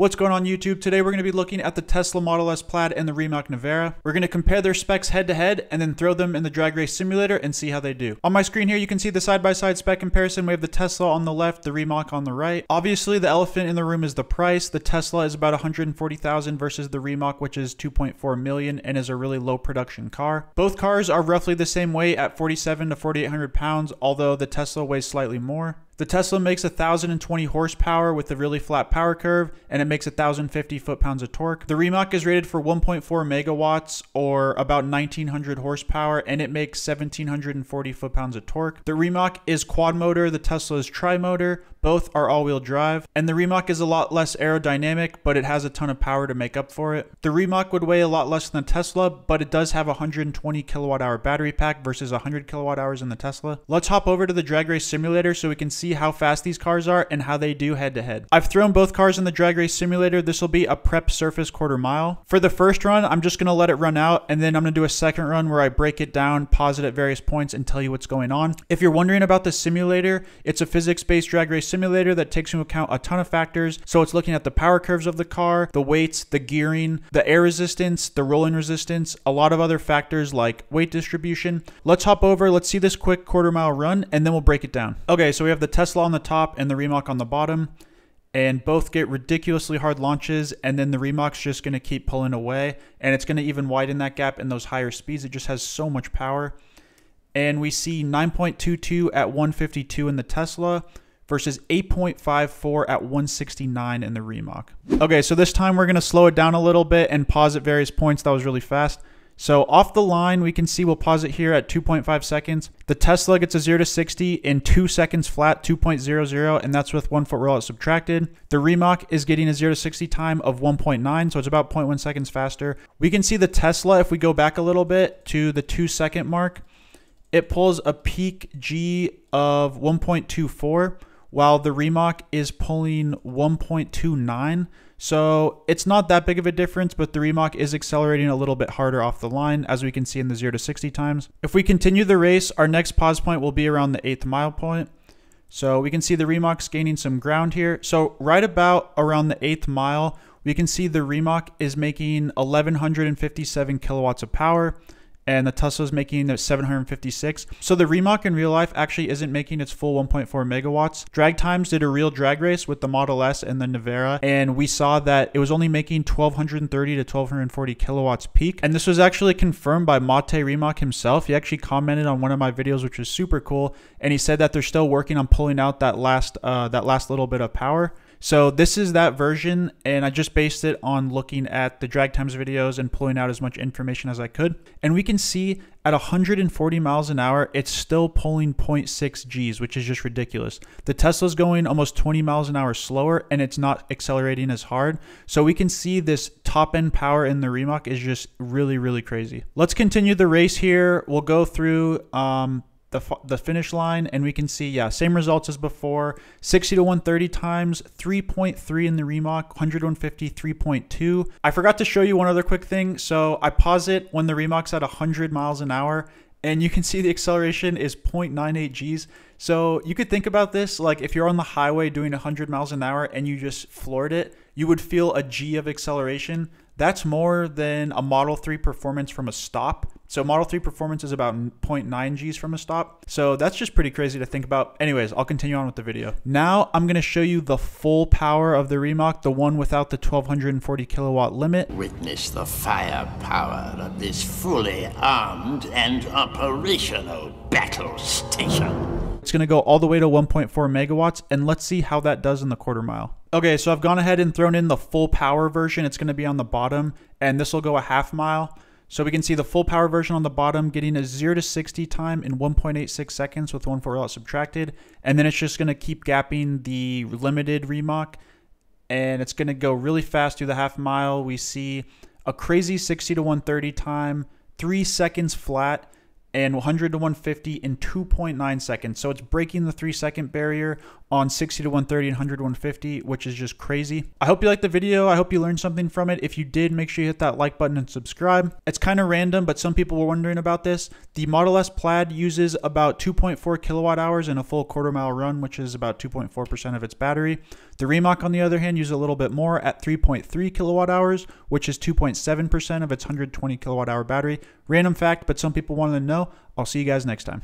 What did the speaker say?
What's going on YouTube? Today we're going to be looking at the Tesla Model S Plaid and the Rimac Nevera. We're going to compare their specs head to head and then throw them in the drag race simulator and see how they do. On my screen here you can see the side-by-side spec comparison. We have the Tesla on the left, the Rimac on the right. Obviously the elephant in the room is the price. The Tesla is about $140,000 versus the Rimac, which is $2.4 million and is a really low production car. Both cars are roughly the same weight at 47 to 4800 pounds, although the Tesla weighs slightly more. The Tesla makes 1,020 horsepower with a really flat power curve, and it makes 1,050 foot-pounds of torque. The Rimac is rated for 1.4 megawatts or about 1,900 horsepower, and it makes 1,740 foot-pounds of torque. The Rimac is quad motor, the Tesla is tri-motor. Both are all-wheel drive, and the Rimac is a lot less aerodynamic, but it has a ton of power to make up for it. The Rimac would weigh a lot less than the Tesla, but it does have a 120 kilowatt-hour battery pack versus 100 kilowatt-hours in the Tesla. Let's hop over to the drag race simulator so we can see how fast these cars are and how they do head-to-head. I've thrown both cars in the drag race simulator. This will be a prep surface quarter mile. For the first run, I'm just going to let it run out, and then I'm going to do a second run where I break it down, pause it at various points, and tell you what's going on. If you're wondering about the simulator, it's a physics-based drag race simulator that takes into account a ton of factors. So it's looking at the power curves of the car, the weights, the gearing, the air resistance, the rolling resistance, a lot of other factors like weight distribution. Let's hop over, let's see this quick quarter mile run, and then we'll break it down. Okay, so we have the Tesla on the top and the Rimac on the bottom, and both get ridiculously hard launches, and then the Rimac's just going to keep pulling away, and it's going to even widen that gap in those higher speeds. It just has so much power. And we see 9.22 at 152 in the Tesla versus 8.54 at 169 in the Rimac. Okay, so this time we're gonna slow it down a little bit and pause at various points. That was really fast. So off the line, we can see we'll pause it here at 2.5 seconds. The Tesla gets a 0 to 60 in 2 seconds flat, 2.00, and that's with 1 foot rollout subtracted. The Rimac is getting a 0 to 60 time of 1.9, so it's about 0.1 seconds faster. We can see the Tesla, if we go back a little bit to the 2 second mark, it pulls a peak G of 1.24. while the Rimac is pulling 1.29. So it's not that big of a difference, but the Rimac is accelerating a little bit harder off the line, as we can see in the 0 to 60 times. If we continue the race, our next pause point will be around the 8th mile point. So we can see the Rimac's gaining some ground here. So right about around the 8th mile, we can see the Rimac is making 1,157 kilowatts of power, and the Tesla is making 756. So the Rimac in real life actually isn't making its full 1.4 megawatts. Drag Times did a real drag race with the Model S and the Nevera, and we saw that it was only making 1,230 to 1,240 kilowatts peak. And this was actually confirmed by Mate Rimac himself. He actually commented on one of my videos, which was super cool, and he said that they're still working on pulling out that last little bit of power. So this is that version, and I just based it on looking at the Drag Times videos and pulling out as much information as I could. And we can see at 140 miles an hour, it's still pulling 0.6 Gs, which is just ridiculous. The Tesla's going almost 20 miles an hour slower, and it's not accelerating as hard. So we can see this top end power in the Rimac is just really, really crazy. Let's continue the race here. We'll go through the finish line, and we can see, yeah, same results as before. 60 to 130 times, 3.3 in the Rimac, 150, 3.2. I forgot to show you one other quick thing. So I pause it when the Rimac's at 100 miles an hour, and you can see the acceleration is 0.98 Gs. So you could think about this, like if you're on the highway doing 100 miles an hour and you just floored it, you would feel a G of acceleration. That's more than a Model 3 performance from a stop. So Model 3 performance is about 0.9 Gs from a stop. So that's just pretty crazy to think about. Anyways, I'll continue on with the video. Now I'm gonna show you the full power of the Rimac, the one without the 1,240 kilowatt limit. Witness the firepower of this fully armed and operational battle station. It's gonna go all the way to 1.4 megawatts, and let's see how that does in the quarter mile. Okay, so I've gone ahead and thrown in the full power version. It's gonna be on the bottom, and this will go a half mile. So we can see the full power version on the bottom getting a 0 to 60 time in 1.86 seconds with 1 foot rollout subtracted. And then it's just going to keep gapping the limited Rimac, and it's going to go really fast through the half mile. We see a crazy 60 to 130 time, 3 seconds flat, and 100 to 150 in 2.9 seconds. So it's breaking the 3-second barrier on 60 to 130 and 100 to 150, which is just crazy. I hope you liked the video. I hope you learned something from it. If you did, make sure you hit that like button and subscribe. It's kind of random, but some people were wondering about this. The Model S Plaid uses about 2.4 kilowatt hours in a full quarter mile run, which is about 2.4% of its battery. The Rimac, on the other hand, uses a little bit more at 3.3 kilowatt hours, which is 2.7% of its 120 kilowatt hour battery. Random fact, but some people wanted to know. I'll see you guys next time.